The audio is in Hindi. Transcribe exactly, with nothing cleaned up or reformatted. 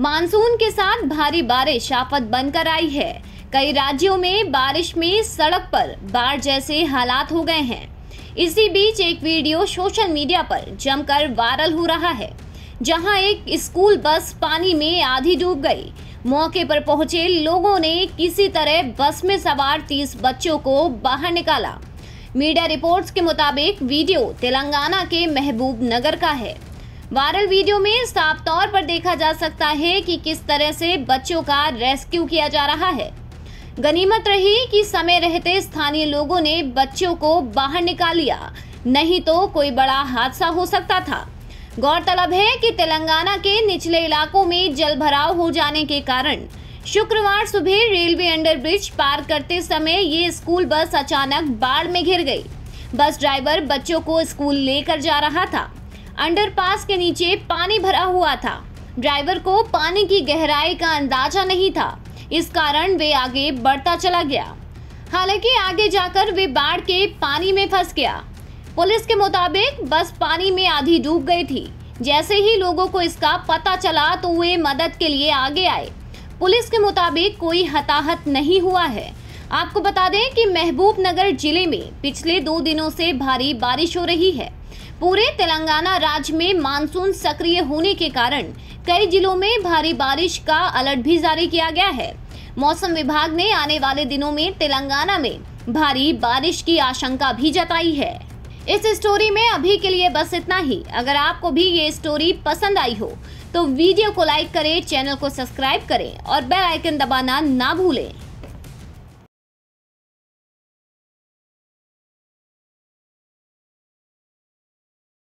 मानसून के साथ भारी बारिश आफत बनकर आई है। कई राज्यों में बारिश में सड़क पर बाढ़ जैसे हालात हो गए हैं। इसी बीच एक वीडियो सोशल मीडिया पर जमकर वायरल हो रहा है, जहां एक स्कूल बस पानी में आधी डूब गई। मौके पर पहुंचे लोगों ने किसी तरह बस में सवार तीस बच्चों को बाहर निकाला। मीडिया रिपोर्ट्स के मुताबिक वीडियो तेलंगाना के महबूबनगर का है। वायरल वीडियो में साफ तौर पर देखा जा सकता है कि किस तरह से बच्चों का रेस्क्यू किया जा रहा है। गनीमत रही कि समय रहते स्थानीय लोगों ने बच्चों को बाहर निकाल लिया, नहीं तो कोई बड़ा हादसा हो सकता था। गौरतलब है कि तेलंगाना के निचले इलाकों में जलभराव हो जाने के कारण शुक्रवार सुबह रेलवे अंडरब्रिज पार करते समय ये स्कूल बस अचानक बाढ़ में घिर गई। बस ड्राइवर बच्चों को स्कूल लेकर जा रहा था। अंडरपास के नीचे पानी भरा हुआ था। ड्राइवर को पानी की गहराई का अंदाजा नहीं था, इस कारण वे आगे बढ़ता चला गया। हालांकि आगे जाकर वे बाढ़ के पानी में फंस गया। पुलिस के मुताबिक बस पानी में आधी डूब गई थी। जैसे ही लोगों को इसका पता चला तो वे मदद के लिए आगे आए। पुलिस के मुताबिक कोई हताहत नहीं हुआ है। आपको बता दें कि महबूबनगर जिले में पिछले दो दिनों से भारी बारिश हो रही है। पूरे तेलंगाना राज्य में मानसून सक्रिय होने के कारण कई जिलों में भारी बारिश का अलर्ट भी जारी किया गया है। मौसम विभाग ने आने वाले दिनों में तेलंगाना में भारी बारिश की आशंका भी जताई है। इस स्टोरी में अभी के लिए बस इतना ही। अगर आपको भी ये स्टोरी पसंद आई हो तो वीडियो को लाइक करें, चैनल को सब्सक्राइब करें और बेल आइकन दबाना ना भूलें।